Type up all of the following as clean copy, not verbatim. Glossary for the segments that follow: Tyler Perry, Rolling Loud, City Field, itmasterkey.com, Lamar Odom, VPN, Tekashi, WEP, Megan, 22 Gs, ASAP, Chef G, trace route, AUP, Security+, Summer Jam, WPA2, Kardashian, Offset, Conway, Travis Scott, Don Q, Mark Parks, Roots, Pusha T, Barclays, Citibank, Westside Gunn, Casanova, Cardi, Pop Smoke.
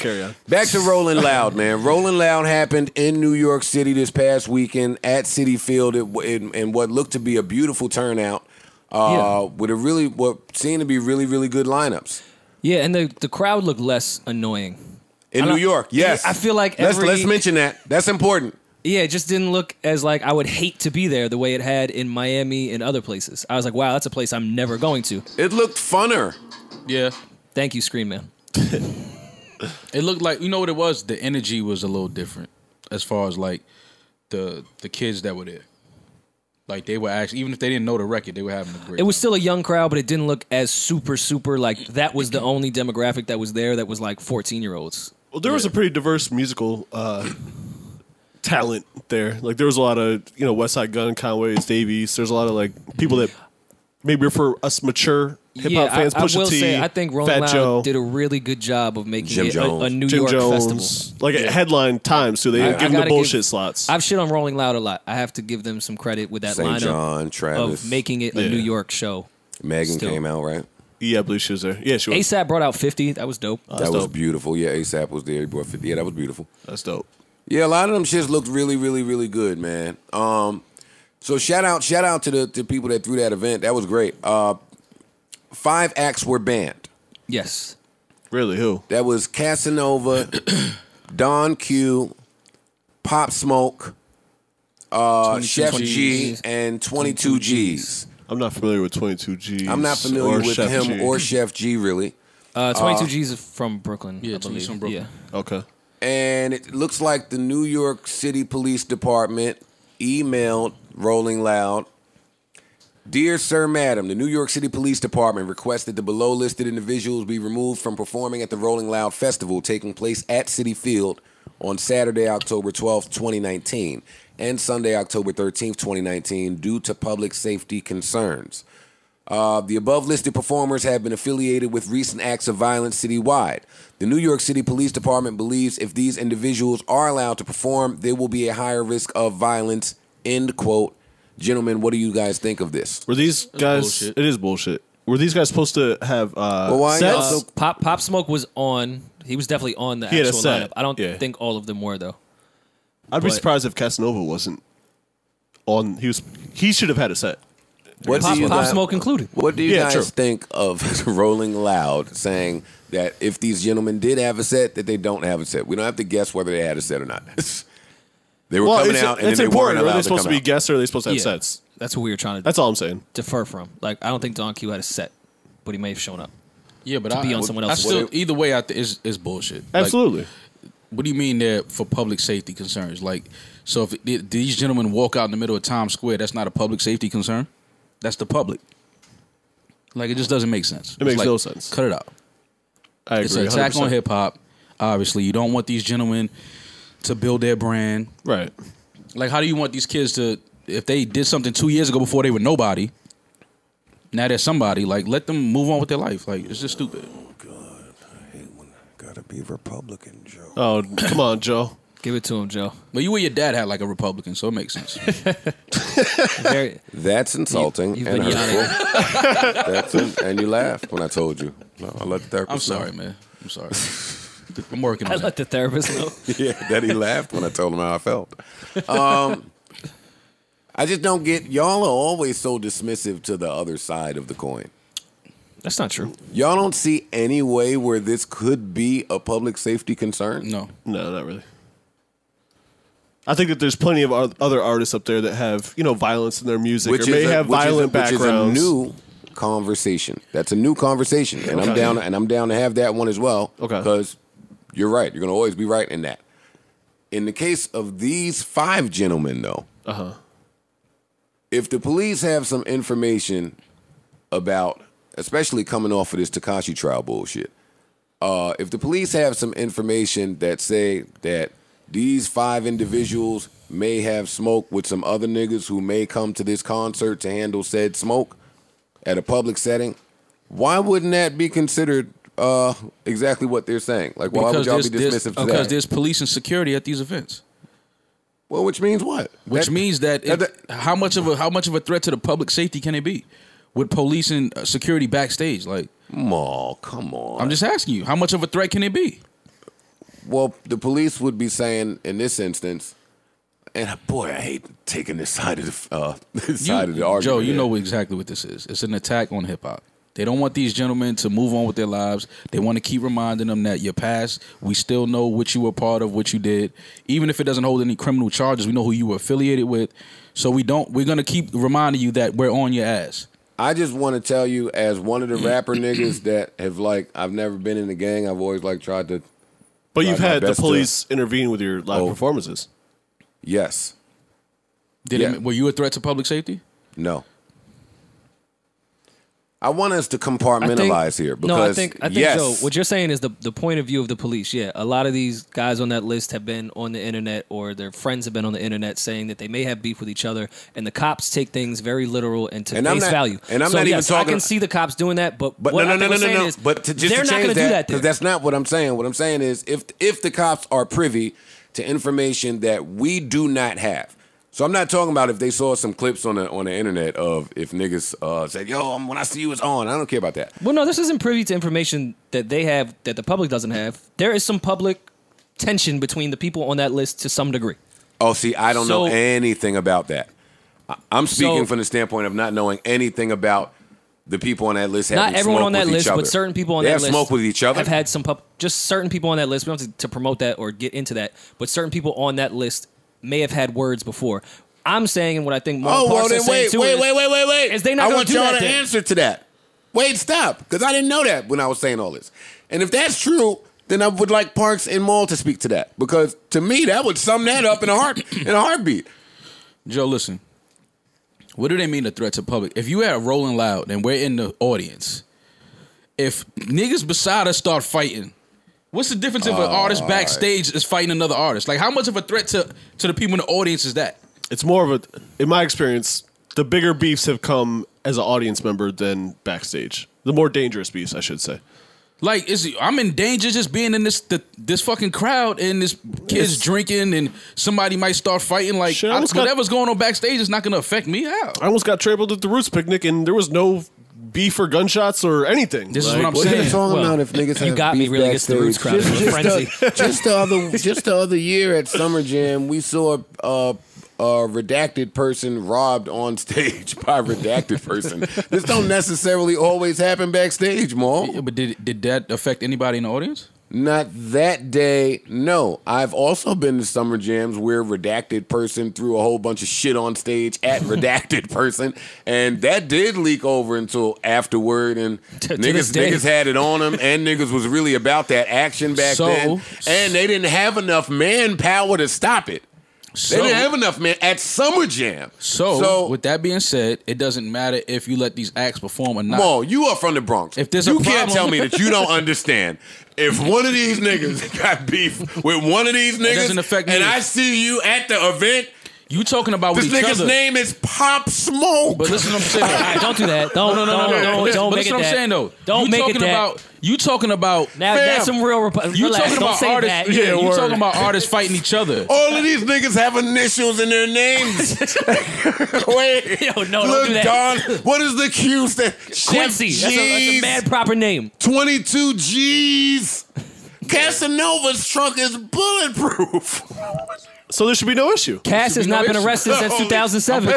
Carry on. Back to Rolling Loud, man. Rolling Loud happened in New York City this past weekend at City Field in what looked to be a beautiful turnout with a really, what seemed to be really, really good lineups. Yeah, and the crowd looked less annoying. In New York, yes. I feel like let's mention that. That's important. Yeah, it just didn't look as like I would hate to be there the way it had in Miami and other places. I was like, wow, that's a place I'm never going to. It looked funner. Yeah. Thank you, Scream Man. It looked like, you know what it was? The energy was a little different as far as like the kids that were there. Like they were actually, even if they didn't know the record, they were having a great time. It was still a young crowd, but it didn't look as super, super like that was the only demographic that was there that was like 14-year-olds. Well, there was a pretty diverse musical talent there. Like there was a lot of, you know, Westside Gunn, Conway, Davies. There's a lot of like people that maybe are for us mature hip hop fans. Pusha T, I will say, I think Rolling Loud did a really good job of making it a New York festival. Like a headline time, so they didn't give them the bullshit slots. I've shit on Rolling Loud a lot. I have to give them some credit with that lineup of making it a New York show. Megan came out, right? Yeah, I believe she was there. Yeah, she was. ASAP brought out 50. That was dope. That was beautiful. Yeah, ASAP was there. He brought 50. Yeah, that was beautiful. That's dope. Yeah, a lot of them shits looked really, really, really good, man. So shout out to the people that threw that event. That was great. 5 acts were banned. Yes. Really? Who? That was Casanova, Don Q, Pop Smoke, Chef G, and 22 Gs. I'm not familiar with 22 Gs. I'm not familiar with him or Chef G, really. 22 Gs is from Brooklyn. Yeah, 22 from Brooklyn. Yeah. Okay. And it looks like the New York City Police Department emailed Rolling Loud. Dear Sir, Madam, the New York City Police Department requests that the below-listed individuals be removed from performing at the Rolling Loud Festival taking place at City Field on Saturday, October 12th, 2019, and Sunday, October 13th, 2019, due to public safety concerns. The above-listed performers have been affiliated with recent acts of violence citywide. The New York City Police Department believes if these individuals are allowed to perform, there will be a higher risk of violence, end quote. Gentlemen, what do you guys think of this? Were these guys... It is bullshit. Were these guys supposed to have sets? So Pop Smoke was on... He was definitely on the actual lineup. I don't think all of them were, though. I'd be surprised if Casanova wasn't on... He should have had a set. What Pop Smoke included. What do you guys think of Rolling Loud saying that if these gentlemen did have a set, that they don't have a set? We don't have to guess whether they had a set or not. They were coming out, and then they weren't allowed to come out. Are they supposed to be guests, or are they supposed to have sets? That's what we were trying to. That's all I'm saying. Defer from. Like, I don't think Don Q had a set, but he may have shown up. Yeah, but to be on someone else's. Either way, it's bullshit. Absolutely. Like, what do you mean there for public safety concerns? Like, so if these gentlemen walk out in the middle of Times Square, that's not a public safety concern. That's the public. Like, it just doesn't make sense. It makes no sense. Cut it out. I agree. It's an attack on hip hop. Obviously, you don't want these gentlemen to build their brand. Right. Like, how do you want these kids to, if they did something 2 years ago before they were nobody, now they're somebody, like, let them move on with their life. Like, it's just stupid. Oh, God. I hate when I gotta be Republican, Joe. Oh, come on, Joe. Give it to him, Joe. Well, you and your dad had like a Republican, so it makes sense. That's insulting and hurtful. And you laughed when I told you. No, I let the therapist know. I'm sorry, man. I'm sorry. I'm working on it. I let the therapist know. Yeah, that he laughed when I told him how I felt. I just don't get, y'all are always so dismissive to the other side of the coin. That's not true. Y'all don't see any way where this could be a public safety concern? No. No, not really. I think that there's plenty of other artists up there that have, you know, violence in their music, which or may have violent backgrounds. Which is a new conversation. That's a new conversation, and I'm down. And I'm down to have that one as well. Okay, because you're right. You're gonna always be right in that. In the case of these 5 gentlemen, though, if the police have some information about, especially coming off of this Tekashi trial bullshit, if the police have some information that say that these 5 individuals may have smoke with some other niggas who may come to this concert to handle said smoke at a public setting, why wouldn't that be considered exactly what they're saying? Like, why would y'all be dismissive to that? Because there's police and security at these events. Well, which means what? Which means that how much of a threat to the public safety can it be with police and security backstage? Like, come on. I'm just asking you, how much of a threat can it be? Well, the police would be saying in this instance, and boy, I hate taking this side of the argument. Joe, you know exactly what this is. It's an attack on hip hop. They don't want these gentlemen to move on with their lives. They want to keep reminding them that your past, we still know what you were part of, what you did. Even if it doesn't hold any criminal charges, we know who you were affiliated with. So we're going to keep reminding you that we're on your ass. I just want to tell you, as one of the rapper niggas that have, like, I've never been in the gang. I've always, like, tried to. But you've had the police intervene with your live performances. Yes. Were you a threat to public safety? No. I want us to compartmentalize here because I think so. What you're saying is the point of view of the police. Yeah, a lot of these guys on that list have been on the internet or their friends have been on the internet saying that they may have beef with each other, and the cops take things very literal and to face value. And I'm not even talking. I can see the cops doing that, but what I'm saying is, but they're not going to do that because that's not what I'm saying. What I'm saying is, if the cops are privy to information that we do not have. So I'm not talking about if they saw some clips on the internet of if niggas said, yo, when I see you, it's on. I don't care about that. Well, no, this isn't privy to information that they have that the public doesn't have. There is some public tension between the people on that list to some degree. Oh, see, I don't know anything about that. I'm speaking from the standpoint of not knowing anything about the people on that list. Not everyone on that list, but certain people on that list smoke with each other. I've had some just certain people on that list. We don't have to promote that or get into that, but certain people on that list may have had words before. I'm saying, and what I think Mark Parks is saying too, wait. Is they not going to do that? I want y'all to answer to that. Wait, stop, because I didn't know that when I was saying all this. And if that's true, then I would like Parks and Maul to speak to that, because to me that would sum that up in a heartbeat. Joe, listen. What do they mean a threat to public? If you had Rolling Loud and we're in the audience, if niggas beside us start fighting, what's the difference if an artist backstage is fighting another artist? Like, how much of a threat to the people in the audience is that? It's more of a, in my experience, the bigger beefs have come as an audience member than backstage. The more dangerous beefs, I should say. Like, I'm in danger just being in this fucking crowd and this kid's drinking and somebody might start fighting. Like, whatever's going on backstage is not going to affect me. How? I almost got trampled at the Roots picnic and there was no beef or gunshots or anything. This is what I'm saying. It's all about if niggas have beef backstage. Just the other year at Summer Jam, we saw a redacted person robbed on stage by a redacted person. This don't necessarily always happen backstage, Maul. Yeah, but did that affect anybody in the audience? Not that day, no. I've also been to Summer Jams where redacted person threw a whole bunch of shit on stage at redacted person, and that did leak over until afterward, and niggas had it on them, and niggas was really about that action back then, and they didn't have enough manpower to stop it. They didn't have enough man at Summer Jam. So with that being said, it doesn't matter if you let these acts perform or not. Mo, you are from the Bronx. If there's a problem, can't tell me that you don't understand. If one of these niggas got beef with one of these niggas, it doesn't affect me. And I see you at the event. You talking about with each other. This nigga's name is Pop Smoke. But listen to what I'm saying. All right, don't do that. Don't make it that. But listen what I'm saying, though. Don't make it that. You talking about... Now, that's some real... You talking about artists... Yeah, you talking about artists fighting each other. All of these niggas have initials in their names. Wait. Yo, no, don't do that. Don, what is the Q stand? Chef G. That's a mad proper name. 22 Gs. Casanova's trunk is bulletproof. So there should be no issue. Cass has not been arrested since 2007.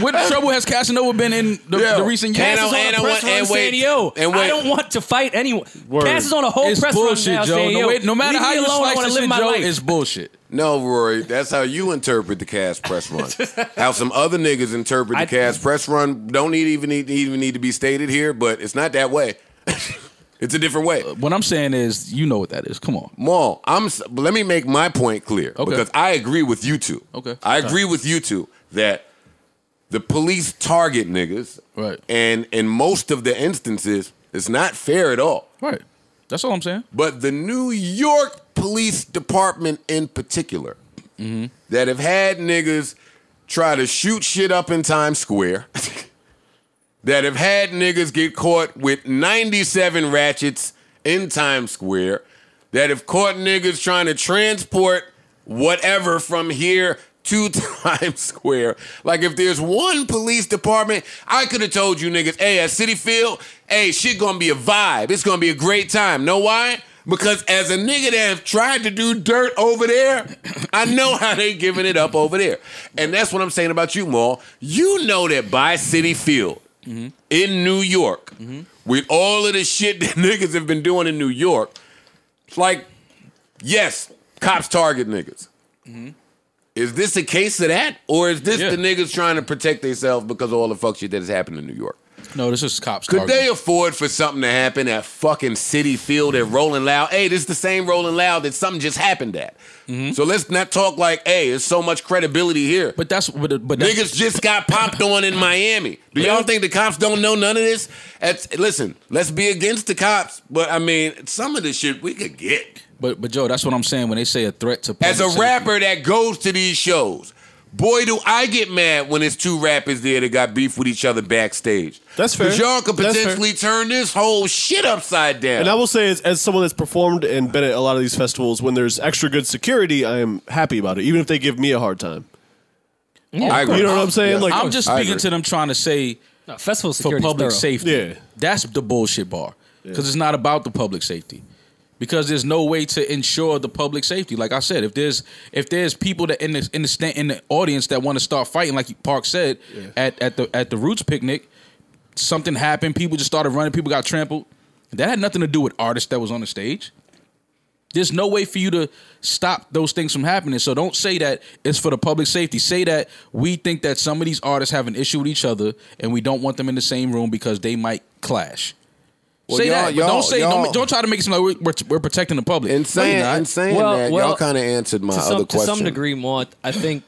What trouble has Casanova been in the recent years? Cass is on a press run saying, yo, I don't want to fight anyone. Cass is on a whole press run now saying, yo, no matter how you slice this shit, Joe, it's bullshit. No, Rory, that's how you interpret the Cass press run. How some other niggas interpret the Cass press run don't even need to be stated here, but it's not that way. It's a different way. What I'm saying is, you know what that is. Come on. Maul, let me make my point clear. Okay. Because I agree with you two. Okay. I agree with you two that the police target niggas. Right. And in most of the instances, it's not fair at all. Right. That's all I'm saying. But the New York Police Department in particular, that have had niggas try to shoot shit up in Times Square... that have had niggas get caught with 97 ratchets in Times Square, that have caught niggas trying to transport whatever from here to Times Square. Like, if there's one police department, I could have told you niggas, hey, at City Field, hey, shit gonna be a vibe. It's gonna be a great time. Know why? Because as a nigga that have tried to do dirt over there, I know how they giving it up over there. And that's what I'm saying about you, Maul. You know that by City Field, mm-hmm. in New York, mm-hmm. with all of the shit that niggas have been doing in New York, it's like, yes, cops target niggas. Mm-hmm. Is this a case of that? Or is this the niggas trying to protect themselves because of all the fuck shit that has happened in New York? No, this is cops. Could they afford for something to happen at fucking City Field at Rolling Loud? Hey, this is the same Rolling Loud that something just happened at. Mm-hmm. So let's not talk like, hey, there's so much credibility here. But that's niggas just got popped on in Miami. Do y'all think the cops don't know none of this? Listen, let's be against the cops, but I mean, some of the shit we could get. But Joe, that's what I'm saying when they say a threat to public safety. As a rapper that goes to these shows, boy, do I get mad when it's two rappers there that got beef with each other backstage. That's fair. Because y'all could potentially turn this whole shit upside down. And I will say, as someone that's performed and been at a lot of these festivals, when there's extra good security, I am happy about it, even if they give me a hard time. Yeah, I agree. You know what I'm saying? Yeah. Like, I'm just speaking to them trying to say, no, festival for public safety. Yeah. That's the bullshit bar. Because it's not about the public safety. Because there's no way to ensure the public safety. Like I said, if there's people that in the audience that want to start fighting, like Park said, at the Roots picnic, something happened. People just started running. People got trampled. That had nothing to do with artists that was on the stage. There's no way for you to stop those things from happening. So don't say that it's for the public safety. Say that we think that some of these artists have an issue with each other and we don't want them in the same room because they might clash. Well, say that, but don't say don't try to make it seem like we're protecting the public. And saying, that, y'all kind of answered my other question. To some degree, more, I think,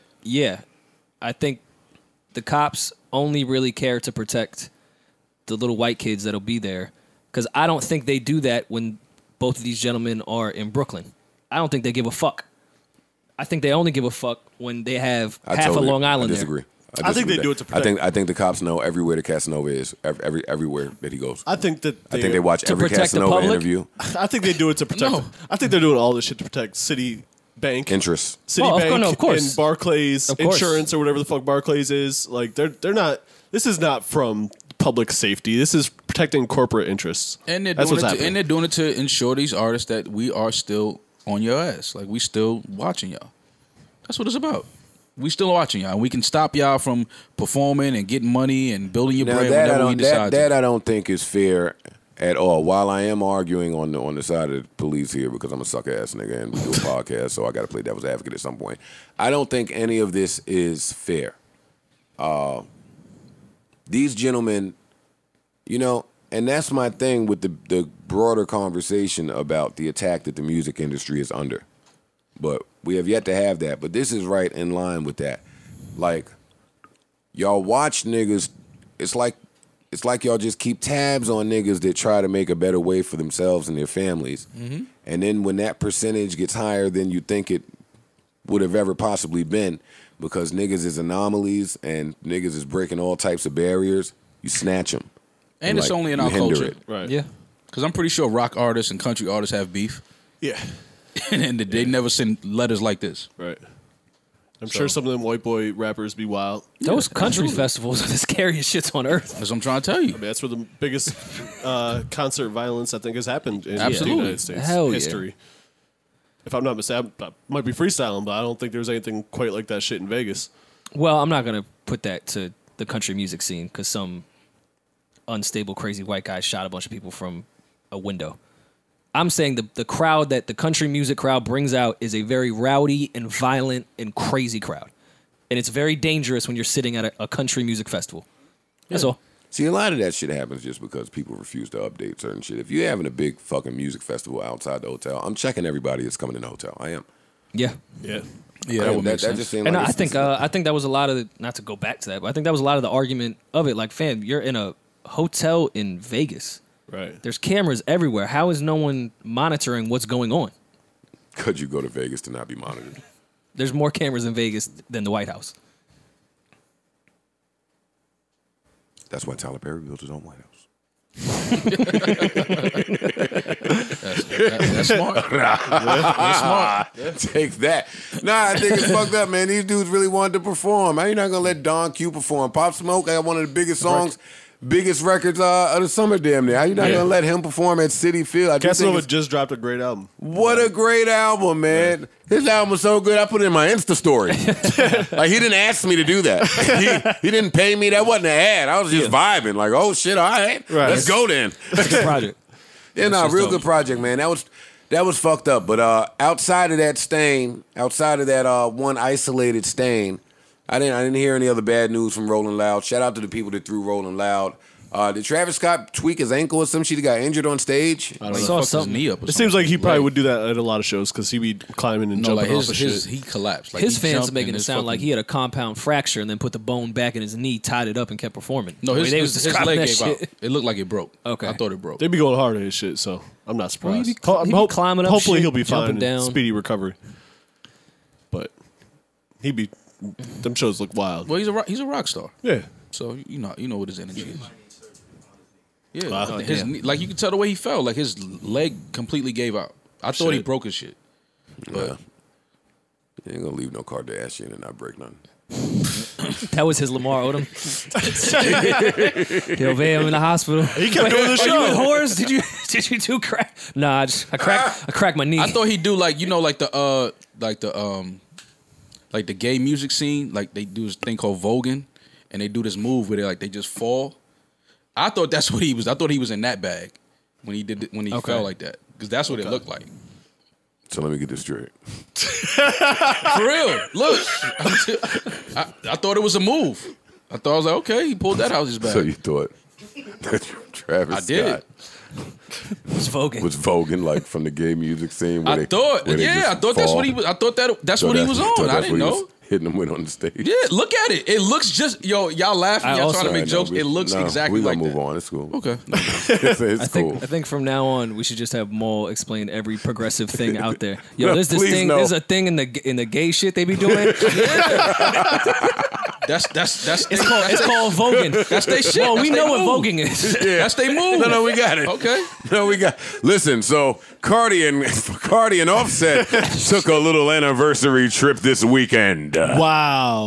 I think the cops only really care to protect the little white kids that'll be there, because I don't think they do that when both of these gentlemen are in Brooklyn. I don't think they give a fuck. I think they only give a fuck when they have half of Long Island. I disagree. I think they do it to protect. I think the cops know everywhere that Casanova is, everywhere that he goes. I think they watch every Casanova interview. I think they do it to protect. No. I think they're doing all this shit to protect Citibank interests. Citibank, and Barclays Insurance or whatever the fuck Barclays is. Like they're not. This is not from public safety. This is protecting corporate interests. And they're doing it to ensure these artists that we are still on your ass. Like we still watching y'all. That's what it's about. We still watching y'all. We can stop y'all from performing and getting money and building your brand whenever we decide to. That I don't think is fair at all. While I am arguing on the side of the police here because I'm a sucker ass nigga and we do a podcast, so I got to play devil's advocate at some point. I don't think any of this is fair. These gentlemen, you know, and that's my thing with the broader conversation about the attack that the music industry is under. But we have yet to have that. But this is right in line with that. Like, y'all watch niggas. It's like y'all just keep tabs on niggas that try to make a better way for themselves and their families. Mm-hmm. And then when that percentage gets higher than you think it would have ever possibly been, because niggas is anomalies and niggas is breaking all types of barriers, you snatch them. And it's like, only in our culture. Right. Yeah. Because I'm pretty sure rock artists and country artists have beef. Yeah. And they never send letters like this. Right. I'm sure some of them white boy rappers be wild. Those country festivals are the scariest shits on earth. That's what I'm trying to tell you. I mean, that's where the biggest concert violence, I think, has happened in the United States history. Yeah. If I'm not mistaken, I might be freestyling, but I don't think there's anything quite like that shit in Vegas. Well, I'm not going to put that to the country music scene because some unstable, crazy white guy shot a bunch of people from a window. I'm saying the crowd that the country music crowd brings out is a very rowdy and violent and crazy crowd. And it's very dangerous when you're sitting at a country music festival. That's all. See, a lot of that shit happens just because people refuse to update certain shit. If you're having a big fucking music festival outside the hotel, I'm checking everybody that's coming in the hotel. I am. Yeah. Yeah. Yeah, that just seemed like. And I think that was a lot of the, not to go back to that, but I think that was a lot of the argument of it. Like, fam, you're in a hotel in Vegas. Right. There's cameras everywhere. How is no one monitoring what's going on? Could you go to Vegas to not be monitored? There's more cameras in Vegas than the White House. That's why Tyler Perry built his own White House. that's smart. That's smart. Take that. Nah, I think it's fucked up, man. These dudes really wanted to perform. How you not going to let Don Q perform? Pop Smoke, I got one of the biggest songs. biggest records of the summer damn near. How you not gonna let him perform at City Field? Casanova just dropped a great album. What a great album, man. His album was so good, I put it in my Insta story. Like, he didn't ask me to do that. He didn't pay me. That wasn't an ad. I was just vibing. Like, oh, shit, all right. Let's go then. That's a good project. Yeah, no, real good project, man. That was fucked up. But outside of that stain, outside of that one isolated stain, I didn't hear any other bad news from Rolling Loud. Shout out to the people that threw Rolling Loud. Did Travis Scott tweak his ankle or some shit? He got injured on stage. I saw something knee up. It seems like he probably would do that at a lot of shows because he be climbing and jumping off of shit. He collapsed. His fans making it sound like he had a compound fracture and then put the bone back in his knee, tied it up, and kept performing. No, his leg gave out. It looked like it broke. Okay, I thought it broke. They be going hard at his shit, so I'm not surprised. He be climbing up. Hopefully he'll be fine. Speedy recovery. But he be them shows look wild. Well, he's a rock star. Yeah, so you know what his energy is. Yeah, like you can tell the way he fell. Like his leg completely gave out. I thought he broke his shit. But you ain't gonna leave no Kardashian and not break nothing. That was his Lamar Odom. Yo, man, I'm in the hospital. He kept doing the show. Are you in horrors? Did you do crack? Nah, I cracked my knee. I thought he'd do like like the gay music scene. Like they do this thing called voguing, and they do this move where they like they just fall. I thought that's what he was. I thought he was in that bag when he did when he fell like that because that's what it looked like. So let me get this straight. For real, look, I thought it was a move. I thought I was like, okay, he pulled that out of his bag. So you thought that Travis Scott was voguing? Was voguing like from the gay music scene? Where I thought that's what he was. I thought that's what he was on. I didn't know. Hitting him with on the stage. Yeah, look at it. It looks just y'all laughing. Y'all trying to make jokes. It looks exactly like that. We gonna move on. It's cool. Okay, I think from now on we should just have Maul explain every progressive thing out there. Yo, no, there's this thing. No. There's a thing in the gay shit they be doing. That's it's called voguing. That's they shit. Well, we know what voguing is. Yeah. That's they move. No, we got it. Okay. No, we got. Listen, so Cardi and Offset took a little anniversary trip this weekend. Wow.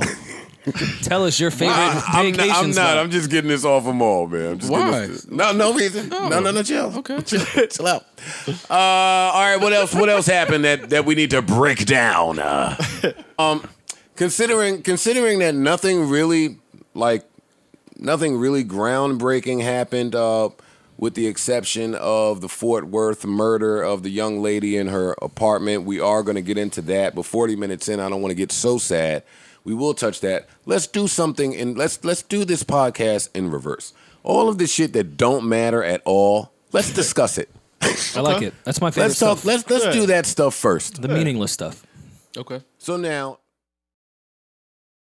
Tell us your favorite vacation. I'm just getting this off of Maul, man. I'm just no reason. No, chill. Okay. Chill out. All right, what else happened that we need to break down? Considering that nothing really groundbreaking happened, with the exception of the Fort Worth murder of the young lady in her apartment. We are going to get into that. But 40 minutes in, I don't want to get so sad. We will touch that. Let's do something, and let's do this podcast in reverse. All of the shit that don't matter at all, let's discuss it. I like it. That's my favorite stuff. Let's do that stuff first. The meaningless stuff. Okay. So now...